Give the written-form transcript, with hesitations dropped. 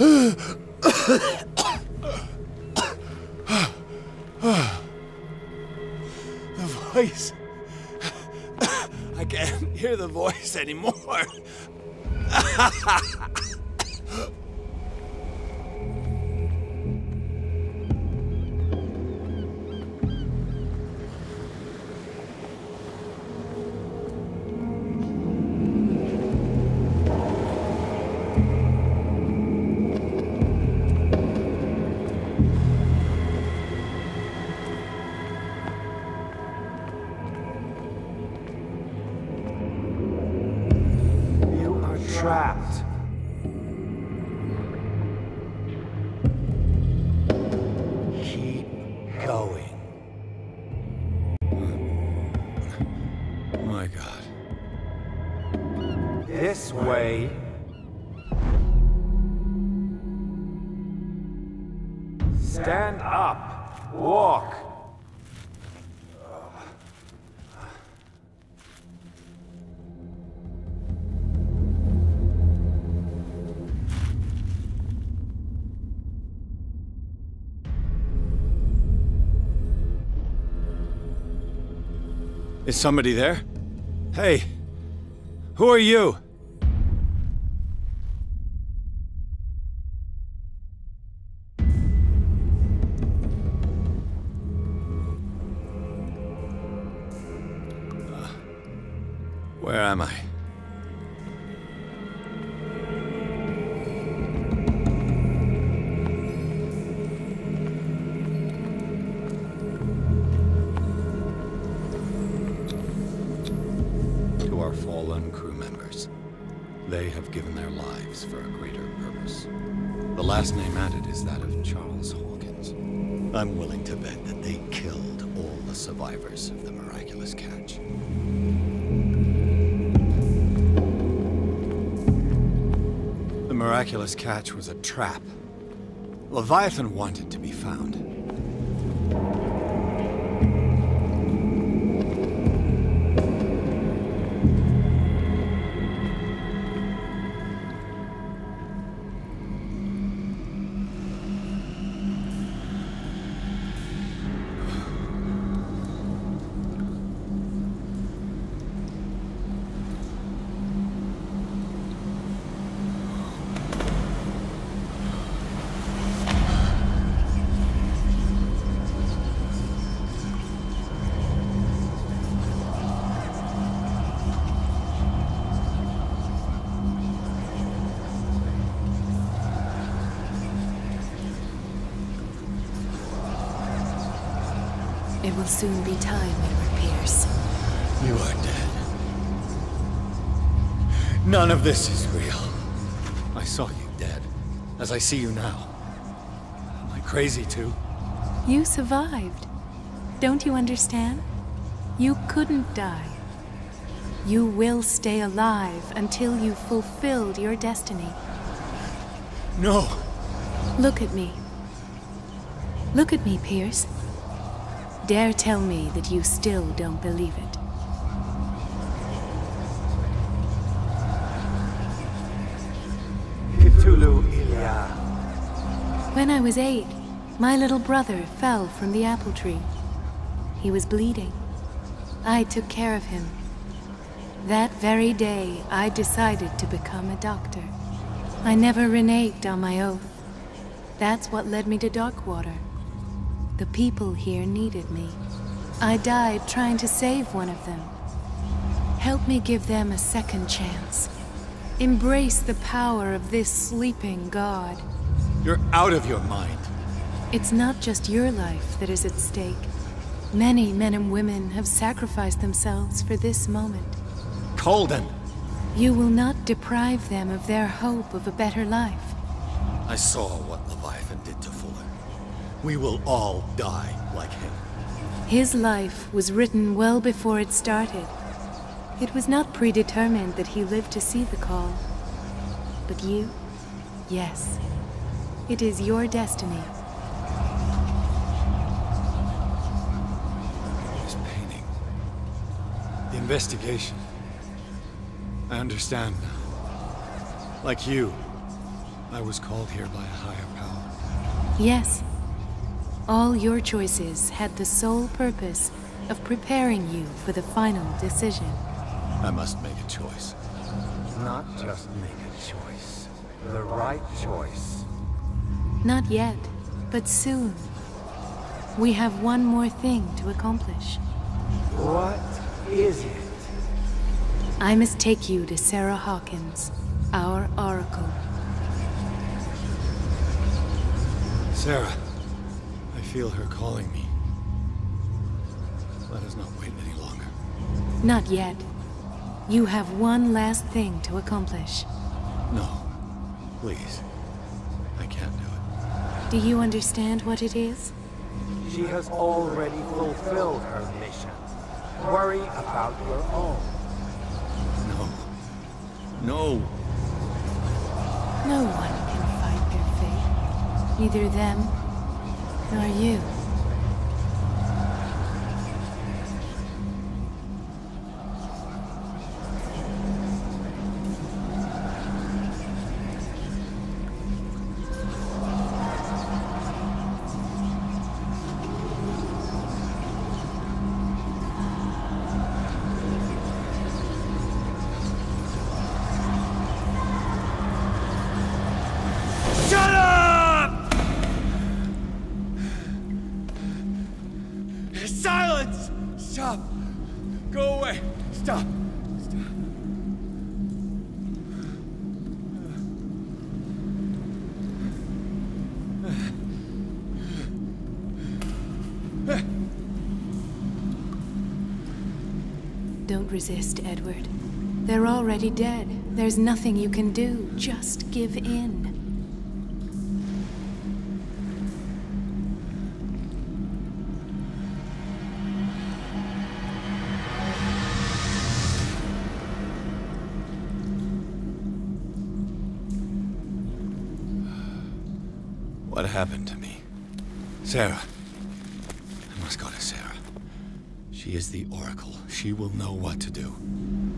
The voice. I can't hear the voice anymore. Trapped. Keep going. My God. This way. Stand up. Walk. Is somebody there? Hey, who are you? Where am I? Fallen crew members. They have given their lives for a greater purpose. The last name added is that of Charles Hawkins. I'm willing to bet that they killed all the survivors of the miraculous catch. The miraculous catch was a trap. Leviathan wanted to be found. It will soon be time, Edward Pierce. You are dead. None of this is real. I saw you dead, as I see you now. Am I crazy too? You survived. Don't you understand? You couldn't die. You will stay alive until you've fulfilled your destiny. No! Look at me. Look at me, Pierce. Dare tell me that you still don't believe it. Cthulhu Ilia. When I was 8, my little brother fell from the apple tree. He was bleeding. I took care of him. That very day, I decided to become a doctor. I never reneged on my oath. That's what led me to Darkwater. The people here needed me. I died trying to save one of them. Help me give them a second chance. Embrace the power of this sleeping god. You're out of your mind. It's not just your life that is at stake. Many men and women have sacrificed themselves for this moment. Call them. You will not deprive them of their hope of a better life. I saw what Leviathan did to Fuller. We will all die like him. His life was written well before it started. It was not predetermined that he lived to see the call. But you? Yes. It is your destiny. This painting. The investigation. I understand now. Like you, I was called here by a higher power. Yes. All your choices had the sole purpose of preparing you for the final decision. I must make a choice. Not just make a choice. The right choice. Not yet, but soon. We have one more thing to accomplish. What is it? I must take you to Sarah Hawkins, our oracle. Sarah, I feel her calling me. Let us not wait any longer. Not yet. You have one last thing to accomplish. No, please. I can't do it. Do you understand what it is? She has already fulfilled her mission. Worry about your own. No. No one can fight their fate. Neither them, nor you. Don't resist, Edward. They're already dead. There's nothing you can do. Just give in. What happened to me? Sarah. I must go to Sarah. She is the Oracle. She will know what to do.